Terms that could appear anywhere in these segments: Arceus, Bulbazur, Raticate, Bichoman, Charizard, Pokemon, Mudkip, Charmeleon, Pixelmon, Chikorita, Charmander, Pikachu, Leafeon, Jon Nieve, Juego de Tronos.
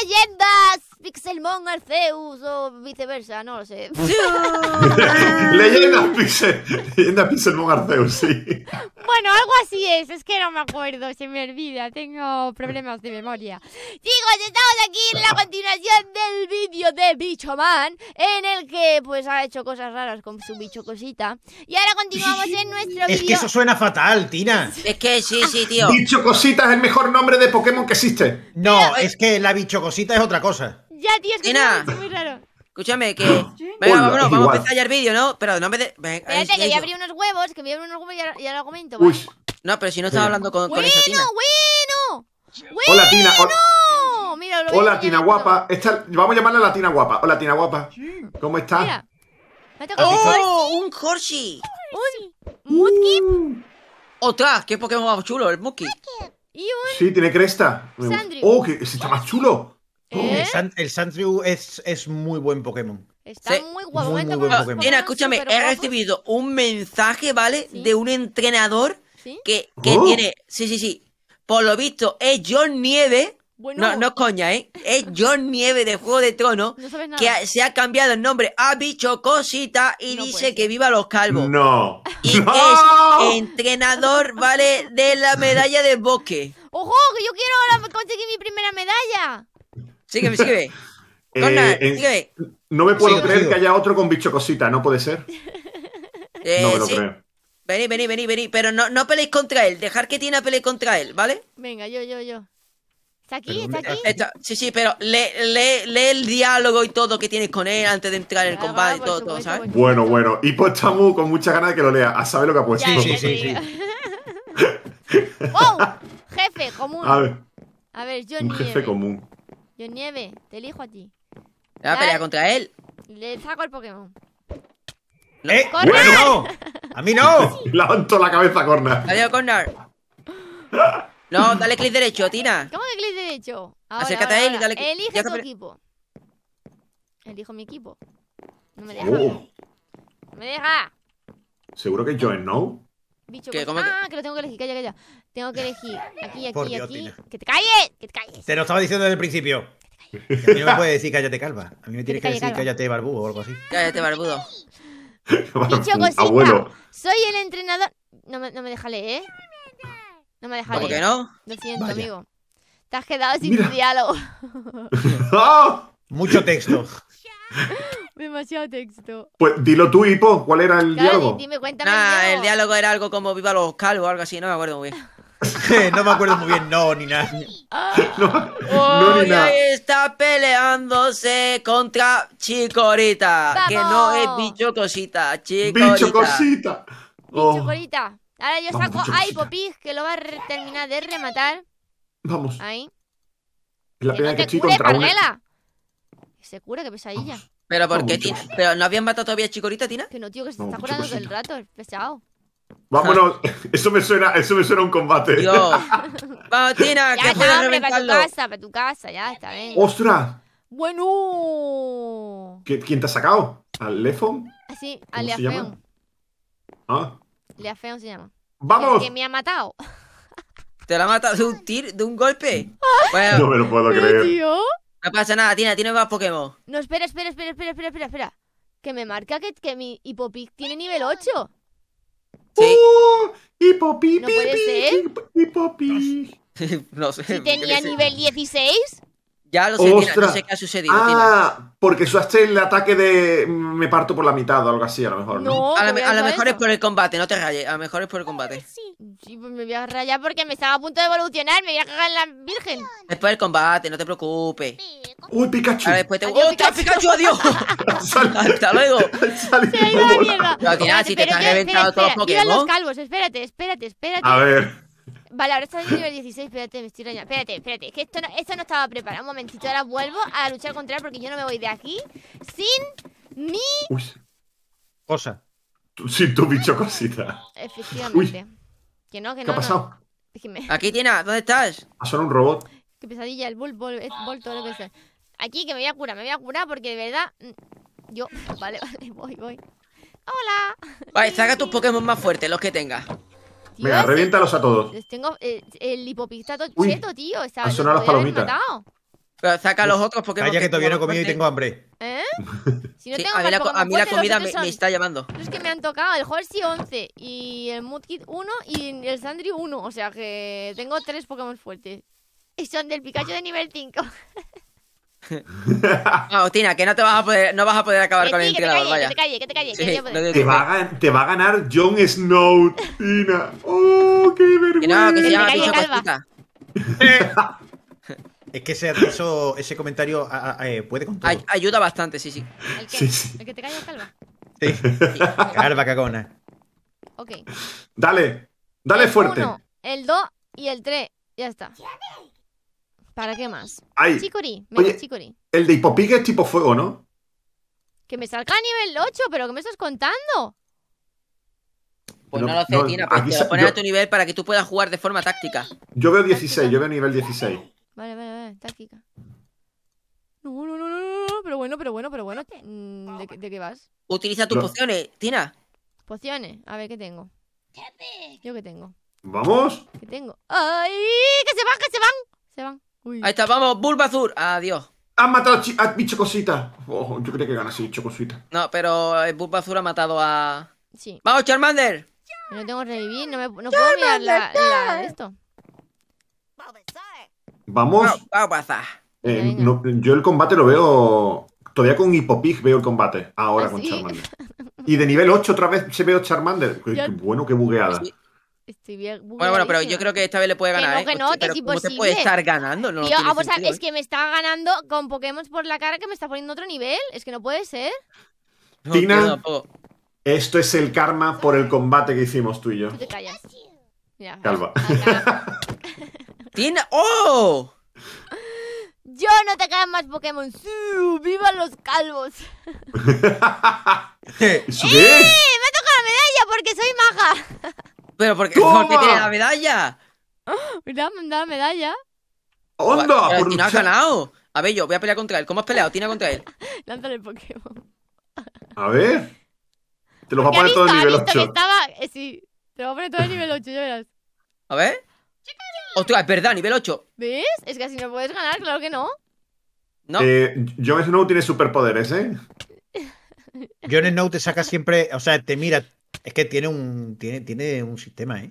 leyendas, Pixelmon, Arceus o viceversa, no lo sé. Leyendas Pixelmon, Arceus, sí. Bueno, algo así es que no me acuerdo, se me olvida, tengo problemas de memoria. Chicos, estamos aquí en la continuación del vídeo de Bichoman, en el que pues ha hecho cosas raras con su bicho cosita. Y ahora continuamos en nuestro vídeo. Es que eso suena fatal, Tina. Es que sí, tío. Bicho cosita es el mejor nombre de Pokémon que existe. No, pero es que la bichocosita es otra cosa. Ya, tío, es que Tina, es muy raro. Escúchame, que... ¿Sí? Venga, vámonos, vamos a empezar ya el vídeo, ¿no? Pero no me... Espérate, que voy a abrir unos huevos, y ahora lo comento, ¿vale? No, pero si no estaba hablando con esa Tina. ¡Bueno! ¡Hola, Tina! ¡No! Mira, lo hola, Tina guapa. Vamos a llamarla la Tina guapa. Hola, Tina guapa. ¿Cómo estás? Mira. ¡Oh! ¡Un Horsey! ¡Un Mudkip! ¡Ostras! ¡Qué Pokémon más chulo! ¡El Mudkip! Sí, tiene cresta. Sandrew. ¡Oh! Que está más chulo. ¿Eh? El Sandrew es muy buen Pokémon. Está muy guapo. Mira, escúchame, he recibido un mensaje, ¿vale? ¿Sí? De un entrenador que tiene... Sí. Por lo visto es Jon Nieve. Bueno. No es coña, ¿eh? Es Jon Nieve de Juego de Tronos, no que se ha cambiado el nombre a Bicho Cosita y no dice que viva los calvos. No. Y no. Es entrenador, ¿vale? De la medalla del bosque. ¡Ojo! Que yo quiero conseguir mi primera medalla. Sígueme. Corna, sígueme. No me puedo creer que haya otro con Bicho Cosita, ¿no puede ser? No me lo creo. Vení. Pero no peleéis contra él. Dejar que Tina pelee contra él, ¿vale? Venga, yo. ¿Está aquí? ¿Está aquí? Sí, pero lee el diálogo y todo que tienes con él antes de entrar en el combate y todo, ¿sabes? Bueno. Y pues estamos con muchas ganas de que lo lea. A saber lo que ha puesto. Sí. ¡Oh! Jefe común. A ver, Jon Nieve. Un jefe común. Jon Nieve, te elijo a ti. ¿Va a pelear contra él? Le saco el Pokémon. ¡Bueno! ¡A mí no! Levanto la cabeza a Cornar. Adiós, Cornar. No, dale clic derecho, Tina. ¿Cómo que clic derecho? Ahora, acércate a él y dale clic. Elige tu equipo. Elijo mi equipo. No me deja. No me deja. ¿Seguro que Join no? Bicho, que lo tengo que elegir. Calla. Tengo que elegir. Aquí. Dios, ¡que te calles! Te lo estaba diciendo desde el principio. Que te calles. A mí no me puede decir cállate calva. A mí me tienes que decir cállate barbudo o algo así. Cállate barbudo. Bicho Cosita, abuelo. Soy el entrenador. No me deja leer, ¿eh? No me deja leer. ¿Por qué no? Lo siento, amigo. Te has quedado sin tu diálogo. Mucho texto. Demasiado texto. Pues dilo tú, Hipo. ¿Cuál era el diálogo? Dime, cuéntame. El diálogo era algo como viva los calvos o algo así. No me acuerdo muy bien. No me acuerdo muy bien, ni nada. Hoy está peleándose contra Chikorita. ¡Vamos! Que no es Bicho Cosita. Bicho Cosita. Bicho Cosita. Ahora yo saco a Hipo Pig, que lo va a terminar de rematar. Vamos. Ahí. Es la primera que estoy contra una. Se cura, que pesadilla. Vamos. ¿Pero por qué, Tina? ¿Pero no habían matado todavía a Chikorita, Tina? Que no, tío, que se está curando todo el rato. Es pesado. Vámonos, eso me suena a un combate. Dios. Vamos, Tina, que puedes reventarlo. Para tu casa, ya está bien. ¡Ostras! Bueno. ¿Quién te ha sacado? ¿Al Lefon? Sí, al Leafeon. ¿Ah? Leafeon se llama. ¡Vamos! Que me ha matado. ¿Te la ha matado de un tiro, de un golpe? Bueno, no me lo puedo creer. Tío. No pasa nada, Tina, tiene más Pokémon. No, espera. Que me marca que mi Hipo Pig tiene nivel 8. Sí. Hipo Pig. ¿No puede ser? Hipo Pig. No sé. ¿Si tenía nivel 16? Ya lo sé, Tina, no sé qué ha sucedido. Ah, porque usaste el ataque de me parto por la mitad o algo así, a lo mejor. No, a lo mejor es por el combate, no te rayes. A lo mejor es por el combate. Sí, pues me voy a rayar porque me estaba a punto de evolucionar. Me voy a cagar en la virgen. Es por el combate, no te preocupes. ¡Uy, Pikachu! A ver, después te... ¡Oh, Pikachu, adiós! ¡Hasta luego! ¡Se ha ido la mierda! Pero Tina, si te están reventando todos los Pokémon. Viva los calvos, espérate. A ver... Vale, ahora está en nivel 16, espérate, me estoy rayando. Espérate, es que esto no estaba preparado. Un momentito, ahora vuelvo a luchar contra él porque yo no me voy de aquí sin mi... Uy. Cosa. Sin tu bicho cosita. Efectivamente. Uy. Que no. ¿Qué ha pasado? No. Aquí, Tina, ¿dónde estás? Ha sonado un robot. Qué pesadilla, el bol, todo lo que sea. Aquí, que me voy a curar porque de verdad... Yo... Vale, voy. ¡Hola! Vale, saca tus Pokémon más fuertes, los que tengas. Venga, reviéntalos a todos. Tengo el hipopistato cheto, tío. Ha sonado las palomitas. Pero saca los otros Pokémon. Calla, que todavía no he comido y tengo hambre. ¿Eh? Si no sí, tengo a mí la comida me está llamando. Los que me han tocado, el Horsey 11 y el Mudkip 1 y el Sandry 1. O sea que tengo 3 Pokémon fuertes. Y son del Pikachu de nivel 5. No, Tina, que no te vas a poder, no vas a poder acabar que con el entrenador, vaya. Que te calle, que te calle, sí, no te va a ganar Jon Snow, Tina. Oh, qué vergüenza. Que no, que se llama Picho Calva. Es que ese comentario puede con todo. Ayuda bastante, sí, sí. ¿El qué? Sí, sí. ¿El que te calles, Calva? Sí. Sí. Calva, cagona. Ok. Dale, dale el fuerte. El 1, el 2 y el 3. Ya está. ¿Para qué más? Ay. Chicory, oye, Chicory. El de Hipopique es tipo fuego, ¿no? Que me salga a nivel 8, pero ¿qué me estás contando? Pues no lo sé, Tina, pues te lo ponen a tu nivel para que tú puedas jugar de forma táctica. Yo veo 16, táctica. Yo veo nivel 16. Vale, vale, vale, táctica. No, no, no, no, no, pero bueno. ¿De qué vas? Utiliza tus pociones, Tina. Pociones, a ver, ¿qué tengo? ¿Yo qué tengo? ¿Vamos? ¿Qué tengo? ¡Ay! ¡Que se van, que se van! Se van. Uy. Ahí está, vamos, Bulbazur. Adiós. Han matado a Bicho Cosita. Oh, yo creo que gana así, Bicho Cosita. No, pero el Bulbazur ha matado a... Sí. ¡Vamos, Charmander! No tengo revivir, no puedo mirar la esto. Vamos. No, yo el combate lo veo... Todavía con Hipopig veo el combate. Ahora con Charmander. Y de nivel 8 otra vez se ve Charmander. Qué bueno, qué bugueada. Sí. Estoy bien bueno, pero yo creo que esta vez le puede ganar. Que no, que es imposible. Te puede estar ganando, ¿no? Tío, vamos a ver, es que me está ganando con Pokémon por la cara que me está poniendo otro nivel. Es que no puede ser. No, Tina, no, esto es el karma por el combate que hicimos tú y yo. Tú te callas. Ya, Calva. Tina, ¡oh! Yo no te caen más Pokémon. ¡Vivan los calvos! ¿Eso qué es? Me ha tocado la medalla porque soy maja. Pero ¿por qué tiene la medalla? Mira, me da la medalla. ¡Onda! Pero Tina ha ganado. A ver, yo voy a pelear contra él. ¿Cómo has peleado, Tina, contra él? Lánzale el Pokémon. A ver. Te lo va a poner todo en nivel 8. Sí, te lo va a poner todo en nivel 8, ya verás. A ver. Ostras, es verdad, nivel 8. ¿Ves? Es que así no puedes ganar, claro que no. No. Jon Snow tiene superpoderes, ¿eh? Jon Snow te saca siempre, o sea, te mira. Es que tiene un sistema, ¿eh?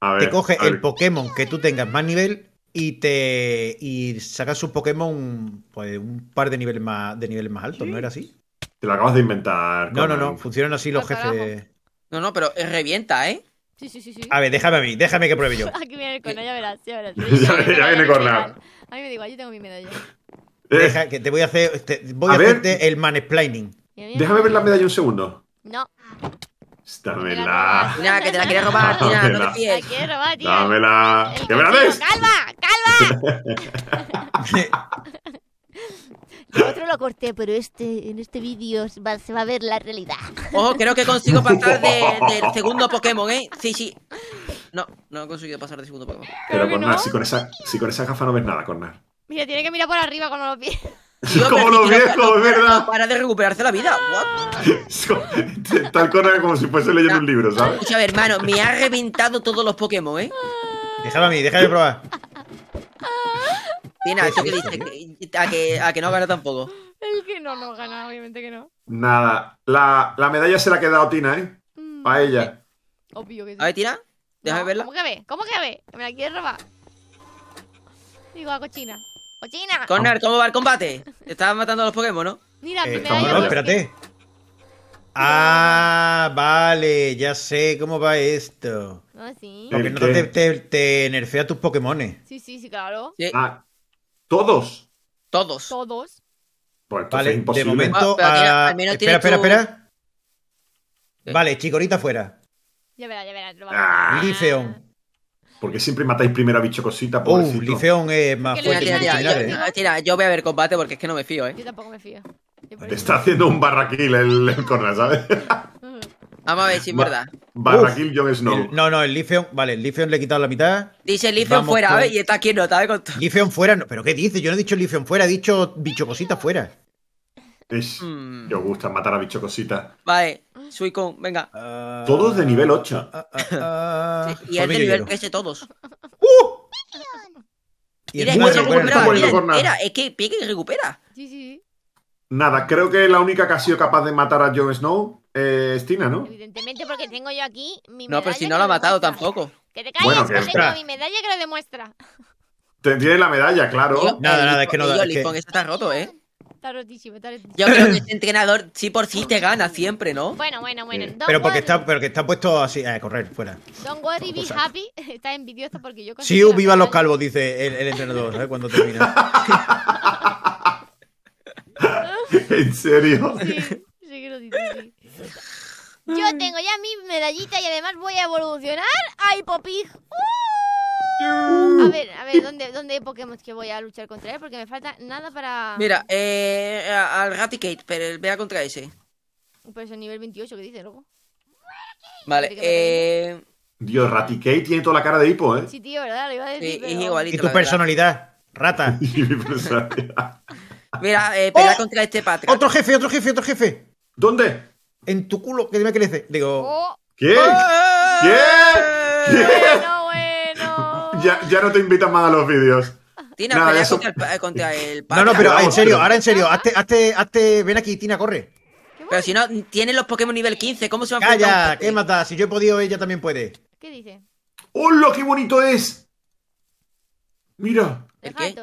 A ver, te coge el Pokémon que tú tengas más nivel y sacas un Pokémon pues un par de niveles más altos, ¿no era así? Te lo acabas de inventar. No, no, funcionan así los jefes. No, no, pero revienta, ¿eh? Sí, sí, sí, sí. A ver, déjame a mí, déjame que pruebe yo. Aquí viene el corno, ya verás, ya verás. Ya viene el corno. A mí me da igual, yo tengo mi medalla. Deja que te voy a hacer hacerte el mansplaining. Déjame ver la medalla un segundo. No. Dámela. Tina, que te la quería robar, Tina, no te fíes. La quiero robar, Tina. Dámela. ¡Que me la des! ¡Calva! ¡Calva! El otro lo corté, pero en este vídeo se va a ver la realidad. Ojo, creo que consigo pasar del segundo Pokémon, ¿eh? Sí, sí. No, no he conseguido pasar del segundo Pokémon. Pero, Cornar, si con esa gafa no ves nada, Cornar. Mira, tiene que mirar por arriba con los pies. Como los viejos, es verdad. Para de recuperarse la vida. Tal cosa como si fuese leyendo un libro, ¿sabes? Escucha, hermano, me ha reventado todos los Pokémon, ¿eh? Déjame a mí, déjame probar. Tina, ¿esto qué dices? A que no gana tampoco. El que no nos gana, obviamente que no. Nada, la medalla se la ha quedado Tina, ¿eh? A ella. Obvio que sí. A ver, Tina, déjame verla. ¿Cómo que ve? ¿Cómo que ve? Me la quieres robar. Digo, a cochina. ¡Cochina! Corner, ¿cómo va el combate? Te estabas matando a los Pokémon, ¿no? Mira, primero. No, espérate. Ah, vale, ya sé cómo va esto. Ah, sí. Porque no te nerfea tus Pokémones. Sí, sí, sí, claro. Sí. Ah, ¿todos? Todos. Todos. Pues vale, es imposible. De momento. Al menos espera. Vale, Chicorita fuera. Ya verás. Liceon. Porque siempre matáis primero a Bicho Cosita, pobrecito. Liceon es más fuerte. Tira, yo voy a ver combate porque es que no me fío, ¿eh? Yo tampoco me fío. Te está haciendo un barraquil el Corner, ¿sabes? Vamos a ver si es verdad. Barraquil Jon Snow. No, el Liceon... Vale, el Liceon le he quitado la mitad. Dice Liceon fuera, ¿ves? Y está aquí no, ¿sabes? Con... Liceon fuera... No, ¿pero qué dice? Yo no he dicho Liceon fuera, he dicho Bicho Cosita fuera. Yo gusta matar a Bicho Cosita. Vale, Suicón, venga. Todos de nivel 8. Sí, y el de nivel S todos. Y mira, es que recupera, es que Piggy recupera. Sí, sí. Nada, creo que la única que ha sido capaz de matar a Jon Snow es Tina, ¿no? Evidentemente, porque tengo yo aquí mi medalla. No, pero si no la ha matado tampoco. Que te calles, bueno, que tengo mi medalla que lo demuestra. Tendría la medalla, claro. Yo, nada, es que no da. Porque esto está roto, ¿eh? Está rotísimo, está rotísimo. Yo creo que este entrenador sí por sí te gana siempre, ¿no? Bueno. Sí. Pero porque está puesto así a correr, fuera. Don't worry, be happy. Está envidioso porque yo... Sí, viva los calvos, dice el entrenador, ¿sabes? Cuando termina. ¿En serio? Sí que lo dice, sí. Yo tengo ya mi medallita y además voy a evolucionar a Hipopig. A ver, ¿dónde hay Pokémon que voy a luchar contra él? Porque me falta nada para... Mira, al Raticate, pero vea contra ese. Pero es el nivel 28, ¿qué dice luego? Vale, Dios, Raticate tiene toda la cara de hipo, ¿eh? Sí, tío, ¿verdad? Lo iba a decir, sí, pero... es igualito. Y tu personalidad, rata. Y mi personalidad. Mira, pelea contra este Patra. ¡Otro jefe! ¿Dónde? En tu culo, que dime que le hace. Digo... ¿Qué? ¿Qué? Ya no te invitan más a los vídeos. Tina, nada, pelea contra el padre. No, pero en serio, hazte, ven aquí, Tina, corre. Pero si no, tienen los Pokémon nivel 15, ¿cómo se van a enfrentar? Calla, qué mata, si yo he podido, ella también puede. ¿Qué dice? ¡Hola, qué bonito es! Mira. ¿El qué?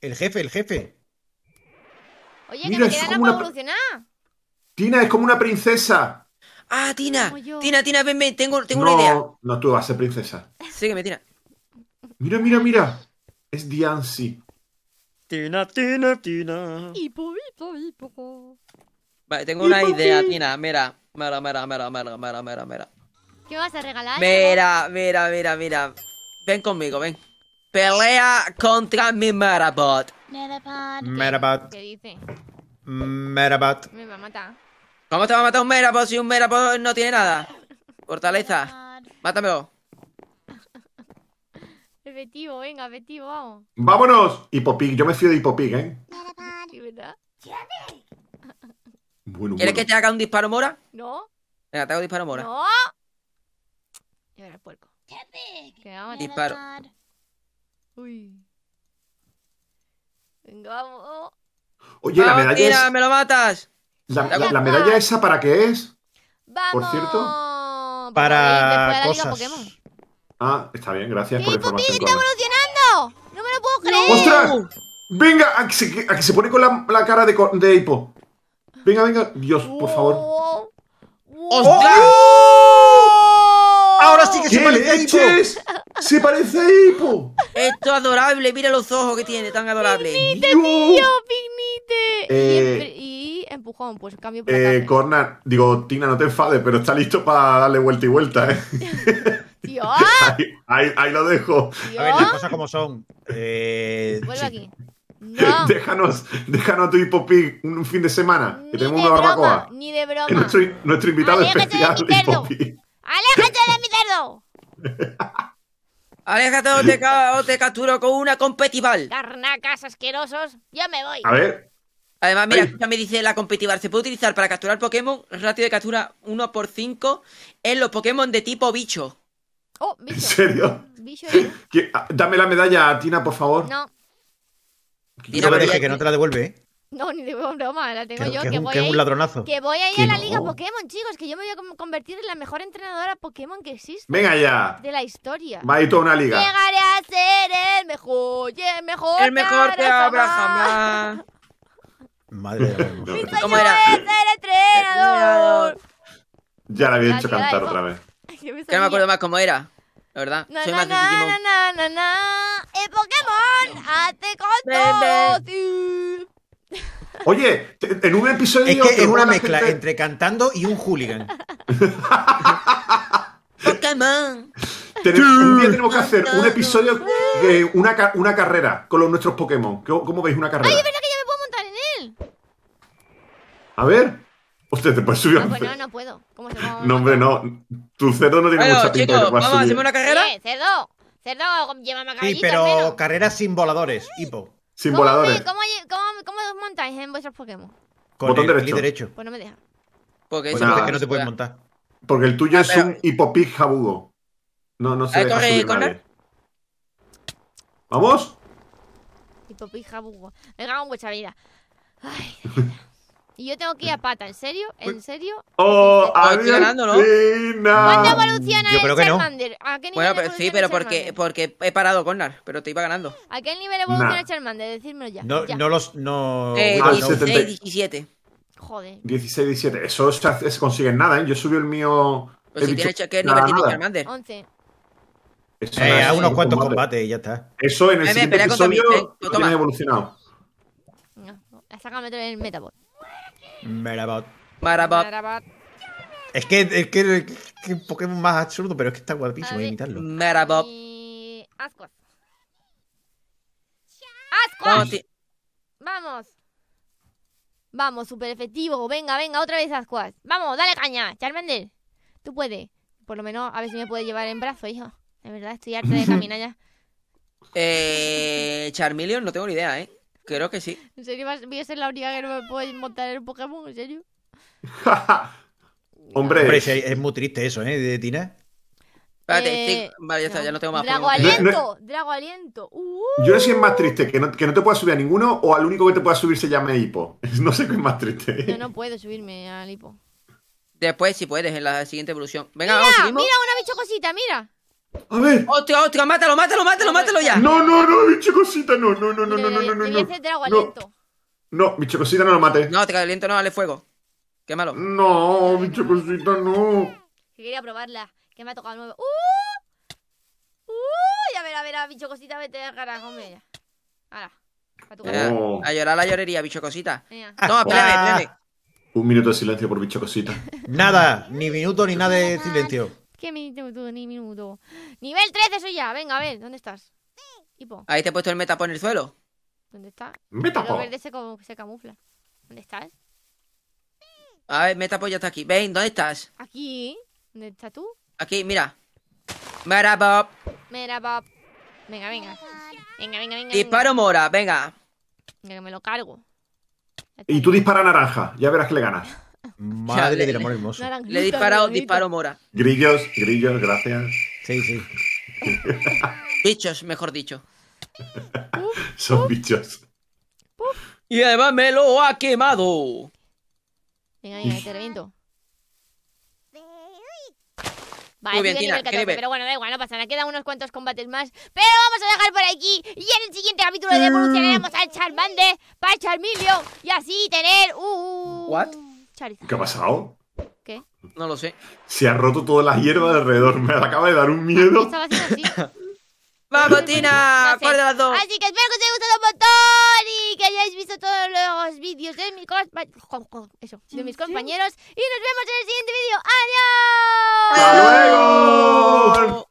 El jefe. Oye, mira, que me quedan para evolucionar. Tina, es como una princesa. Ah, Tina, ven, tengo una idea. No, tú vas a ser princesa. Sígueme, Tina. Mira. Es Diancy. Tina. Hipo. Vale, tengo una idea, Tina. Mira. ¿Qué vas a regalar? Mira. Ven conmigo, ven. Pelea contra mi Marabot. ¿Qué dice? Marabot. Me va a matar. ¿Cómo te va a matar un Marabot si un Marabot no tiene nada? Fortaleza. Mátamelo. Efectivo, vamos. ¡Vámonos! Hipopig, yo me fío de Hipopig, ¿eh? Bueno. ¿Quieres que te haga un disparo mora? No. Venga, te hago disparo mora. ¡No! Y ahora el puerco. Disparo. Uy. Venga, vamos. Oye, la medalla es... ¡Mira, me lo matas! ¿La medalla esa para qué es? ¡Vamos! Por cierto. Para cosas. Ah, está bien, gracias por la información. ¡Está evolucionando! ¡No me lo puedo creer! ¡Ostras! ¡Venga! A que se pone con la cara de hipo. Venga. Dios, por favor. ¡Ostras! ¡Ahora sí que se parece hipo! ¡Se parece a hipo! Esto es adorable, mira los ojos que tiene, tan adorable. ¡Pignite, tío! ¡Pignite! Y empujón, pues cambio por acá. Corna, digo, Tina, no te enfades, pero está listo para darle vuelta y vuelta, ¿eh? Dios. Ahí lo dejo. Dios. A ver, las cosas como son. Vuelve aquí. No. Déjanos tu Hipopig un fin de semana. Que tenemos una barbacoa. Ni de broma. Nuestro invitado especial, Hipopig. ¡Aléjate de mi cerdo! ¡Aléjate o te capturo con una competival! Carnacas asquerosos. Ya me voy. A ver. Además, mira, ya me dice la competival. Se puede utilizar para capturar Pokémon. Ratio de captura 1/5 en los Pokémon de tipo bicho. Oh, bicho. ¿En serio? Bicho, ¿eh? Dame la medalla, Tina, por favor. No. Tina, no me deje, que no te la devuelve, ¿eh? No, ni de broma, la tengo yo. Que es un ladronazo. Que voy a ir a la Liga Pokémon, chicos. Que yo me voy a convertir en la mejor entrenadora Pokémon que existe. Venga ya. De la historia. Va a ir toda una liga. Llegaré a ser el mejor. El mejor que habrá jamás. Madre de Dios. ¿Cómo era? Ser entrenador. Ya la había hecho cantar otra vez. Que no me acuerdo más cómo era, la verdad. Soy más de Digimon. El Pokémon hace con todo. Oye, en un episodio... Es que es una mezcla entre cantando y un hooligan. Pokémon. Un día tenemos que hacer un episodio de una carrera con nuestros Pokémon. ¿Cómo veis una carrera? Ay, es verdad que ya me puedo montar en él. A ver... Usted te puede subir a un cerdo. No puedo. ¿Cómo se va? No, hombre, no. Tu cerdo no tiene mucha pinta de que pueda subir. ¿Vamos a hacer una carrera? Cerdo. Cerdo, llévame a caballito. Sí, pero carreras sin voladores, hipo. Sin voladores. ¿Cómo os montáis en vuestros Pokémon? Con botón derecho. Pues no me deja. Porque eso es que no te puedes montar. Porque el tuyo es un Hipopig jabugo. No, no se deja subir nadie. ¿Vamos? Popeye Jabugo. Me cago en mucha vida. Ay, y yo tengo que ir a pata, ¿en serio? ¿En serio? ¡Oh! Estoy ganando, ¿no? ¿Cuánto evoluciona el Charmander? ¿A qué nivel evoluciona sí, pero porque he parado con Nar, pero te iba ganando. ¿A qué nivel evoluciona el Charmander? Decídmelo ya. No, ya. No los... No... 16, 17. Joder. 16, 17. Eso se consigue en nada, ¿eh? Yo subí el mío... Pues si tiene ¿qué nivel tiene Charmander? 11. A unos cuantos combates y ya está. Eso en el siguiente episodio no tiene evolucionado. Sácame el Metabot. Metabot. Es que es Pokémon más absurdo, pero es que está guapísimo imitarlo. Metabot. Y... Ascuas. ¡Ascuas! ¡Vamos! Vamos, súper efectivo. Venga, venga, otra vez Ascuas. Vamos, dale caña, Charmander. Tú puedes. Por lo menos a ver si me puedes llevar en brazo, hijo. De verdad, estoy harta de caminar ya. Charmeleon, no tengo ni idea, ¿eh? Creo que sí. ¿En serio voy a ser la única que no me puede montar el Pokémon? ¿En serio? Hombre, es muy triste eso, ¿eh? De Tina. Espérate, vale, ya está, ya no tengo más. Drago Aliento. Yo no sé si es más triste, que no te puedas subir a ninguno o al único que te pueda subir se llame Hipo. No sé qué es más triste. Yo no puedo subirme al Hipo. Después, si puedes, en la siguiente evolución. Venga, mira, vamos, seguimos. Mira, una bicho cosita, mira. A ver. Hostia, mátalo ya. No, mi chocosita, no. No, mi chocosita no lo mate. No, te caliento, no, dale fuego. Qué malo. No, mi chocosita, no. Quería probarla, que me ha tocado nuevo. A ver, bicho cosita, vete a carajo, hombre. Ahora. A llorar la llorería, bicho cosita. Toma, plebe. Un minuto de silencio por bicho cosita. Nada, ni minuto ni nada de silencio. ¿Qué minuto? Ni minuto. Nivel 13 soy ya. Venga, a ver. ¿Dónde estás? Hipo. Ahí te he puesto el Metapo en el suelo. ¿Dónde está? Metapo. El verde se camufla. ¿Dónde estás? A ver, Metapo ya está aquí. Ven, ¿dónde estás? Aquí. ¿Dónde estás tú? Aquí, mira. Metabob. Venga. Disparo mora, venga. Venga, que me lo cargo. Y tú dispara naranja. Ya verás que le ganas. Madre del amor hermoso. Le he disparado, disparo mora. Grillos, gracias. Sí. Bichos, mejor dicho. Son bichos. Y además me lo ha quemado. Venga, te reviento. Vale, muy bien, Tina, nivel 14, pero bueno, da igual, no pasa nada. Quedan unos cuantos combates más. Pero vamos a dejar por aquí. Y en el siguiente capítulo de evolucionaremos al Charmander para Charmeleon. Y así tener Charizard. ¿Qué ha pasado? ¿Qué? No lo sé. Se ha roto toda la hierba de alrededor. Me acaba de dar un miedo. Estaba haciendo así. ¡Vamos, Tina! ¡Cuál de las dos! Así que espero que os haya gustado un montón y que hayáis visto todos los vídeos de mis compañeros. Y nos vemos en el siguiente vídeo. ¡Adiós! ¡Hasta luego!